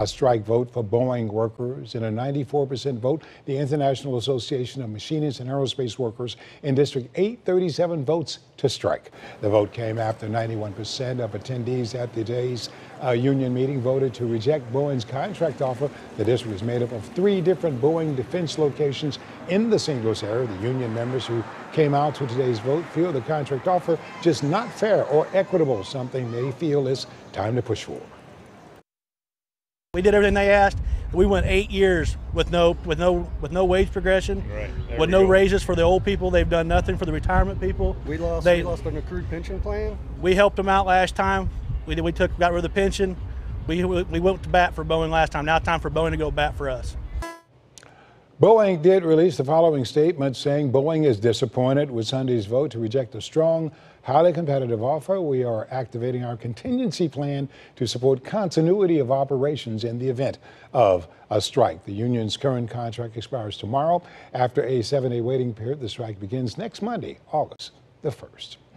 A strike vote for Boeing workers and a 94% vote. The International Association of Machinists and Aerospace Workers in District 837 votes to strike. The vote came after 91% of attendees at today's union meeting voted to reject Boeing's contract offer. The district is made up of three different Boeing defense locations in the St. Louis area. The union members who came out to today's vote feel the contract offer just not fair or equitable, something they feel is time to push for. We did everything they asked. We went 8 years with no wage progression, right, with no raises for the old people. They've done nothing for the retirement people. We lost an accrued pension plan. We helped them out last time. We got rid of the pension. We went to bat for Boeing last time. Now it's time for Boeing to go bat for us. Boeing did release the following statement, saying Boeing is disappointed with Sunday's vote to reject a strong, highly competitive offer. We are activating our contingency plan to support continuity of operations in the event of a strike. The union's current contract expires tomorrow. After a 7-day waiting period, the strike begins next Monday, August the 1st.